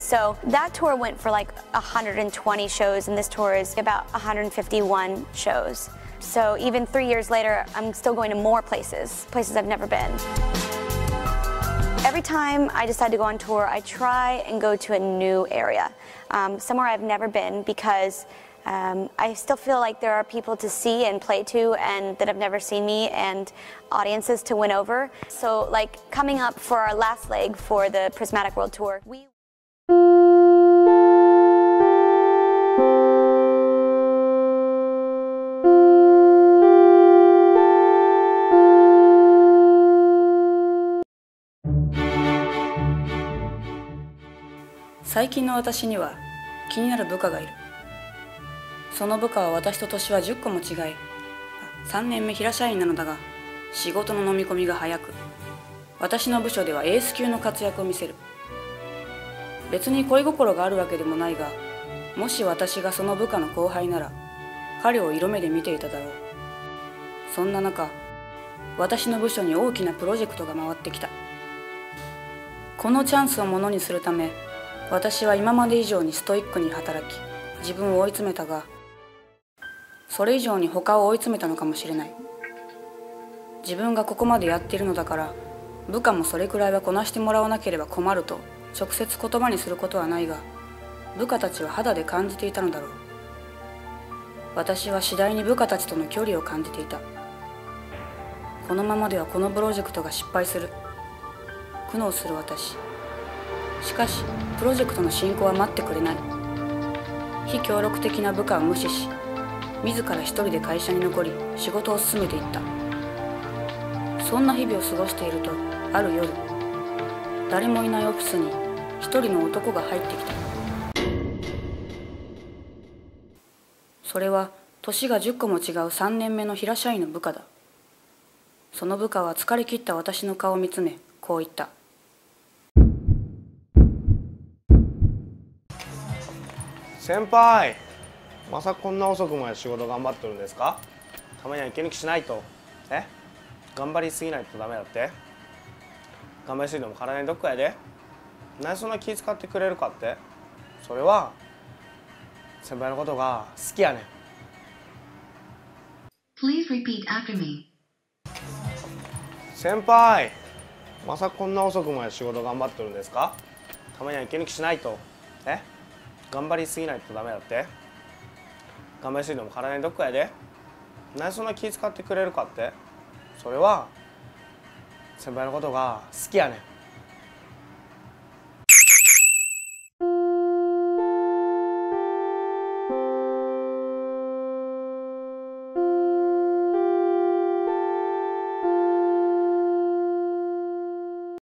So that tour went for like 120 shows, and this tour is about 151 shows. So even 3 years later, I'm still going to more places, places I've never been. Every time I decide to go on tour, I try and go to a new area, somewhere I've never been, because I still feel like there are people to see and play to and that have never seen me, and audiences to win over. So like coming up for our last leg for the Prismatic World Tour,最近の私には気になる部下がいる。その部下は私と年は10個も違い、3年目平社員なのだが、仕事の飲み込みが早く、私の部署ではエース級の活躍を見せる。別に恋心があるわけでもないが、もし私がその部下の後輩なら彼を色目で見ていただろう。そんな中、私の部署に大きなプロジェクトが回ってきた。このチャンスをものにするため、私は今まで以上にストイックに働き、自分を追い詰めたが、それ以上に他を追い詰めたのかもしれない。自分がここまでやっているのだから、部下もそれくらいはこなしてもらわなければ困ると直接言葉にすることはないが、部下たちは肌で感じていたのだろう。私は次第に部下たちとの距離を感じていた。このままではこのプロジェクトが失敗する。苦悩する私。しかしプロジェクトの進行は待ってくれない。非協力的な部下を無視し、自ら一人で会社に残り仕事を進めていった。そんな日々を過ごしていると、ある夜、誰もいないオフィスに一人の男が入ってきた。それは年が10個も違う3年目の平社員の部下だ。その部下は疲れ切った私の顔を見つめ、こう言った。先輩、まさかこんな遅くまで仕事頑張ってるんですか？たまには息抜きしないと。頑張りすぎないとダメだって。頑張りすぎても体にどっかやで。何そんな気使ってくれるかって。それは先輩のことが好きやねん。 Please repeat after me。 先輩、まさかこんな遅くまで仕事頑張ってるんですか？たまには息抜きしないと。頑張りすぎないとダメだって。頑張りすぎても体にどっかやで。何そんな気使ってくれるかって。それは先輩のことが好きやねん。